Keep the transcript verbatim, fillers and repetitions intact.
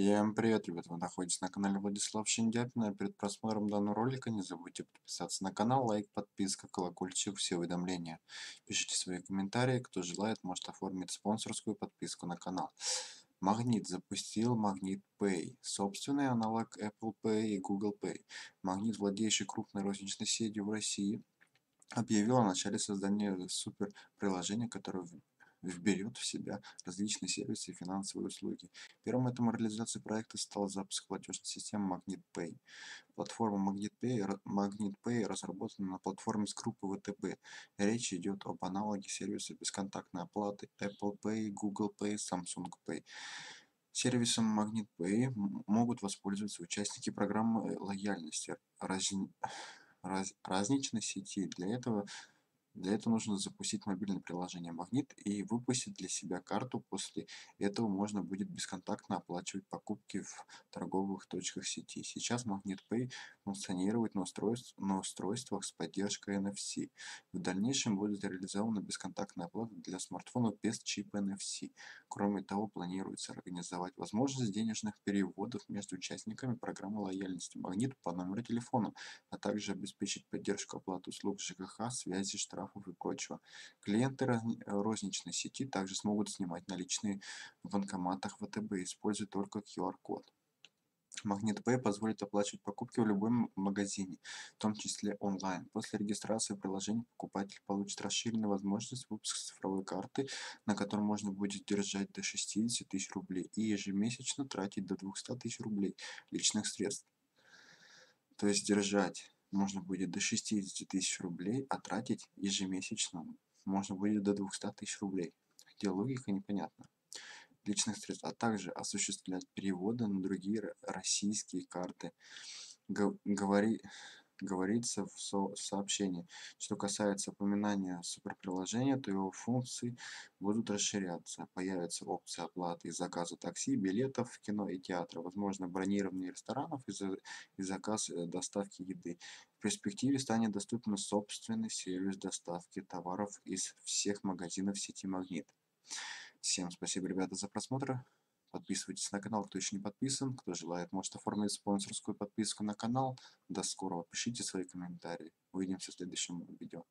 Всем привет, ребята! Вы находитесь на канале Владислав Шиндяпина. Перед просмотром данного ролика не забудьте подписаться на канал, лайк, подписка, колокольчик, все уведомления. Пишите свои комментарии, кто желает, может оформить спонсорскую подписку на канал. Магнит запустил Magnit Pay, собственный аналог Apple Pay и Google Pay. Магнит, владеющий крупной розничной сетью в России, объявил о начале создания суперприложения, которое вберет в себя различные сервисы и финансовые услуги. Первым этому реализации проекта стал запуск платежной системы Магнит Pay. Платформа Магнит Pay, Магнит Pay разработана на платформе с группы вэ тэ бэ. Речь идет об аналоге сервиса бесконтактной оплаты Apple Pay, Google Pay, Samsung Pay. Сервисом Магнит Pay могут воспользоваться участники программы лояльности раз... Раз... разничной сети. Для этого Для этого нужно запустить мобильное приложение «Магнит» и выпустить для себя карту. После этого можно будет бесконтактно оплачивать покупки в торговых точках сети. Сейчас «Магнит Pay» функционирует на, устройств, на устройствах с поддержкой эн эф си. В дальнейшем будет реализована бесконтактная оплата для смартфонов без чипа эн эф си. Кроме того, планируется организовать возможность денежных переводов между участниками программы лояльности «Магнит» по номеру телефона, а также обеспечить поддержку оплаты услуг жэ ка ха, связи, штрафов и прочего. Клиенты розничной сети также смогут снимать наличные в банкоматах вэ тэ бэ, используя только ку ар код. Магнит Pay позволит оплачивать покупки в любом магазине, в том числе онлайн. После регистрации приложения покупатель получит расширенную возможность выпуска цифровой карты, на которой можно будет держать до шестидесяти тысяч рублей и ежемесячно тратить до двухсот тысяч рублей личных средств. То есть держать можно будет до шестидесяти тысяч рублей, а тратить ежемесячно можно будет до двухсот тысяч рублей. Где логика, непонятна. Личных средств, а также осуществлять переводы на другие российские карты. Говори, говорится в со сообщении. Что касается упоминания суперприложения, то его функции будут расширяться. Появятся опции оплаты и заказа такси, билетов, кино и театра, возможно, бронирование ресторанов и, за и заказ доставки еды. В перспективе станет доступен собственный сервис доставки товаров из всех магазинов сети «Магнит». Всем спасибо, ребята, за просмотр. Подписывайтесь на канал, кто еще не подписан. Кто желает, может оформить спонсорскую подписку на канал. До скорого. Пишите свои комментарии. Увидимся в следующем видео.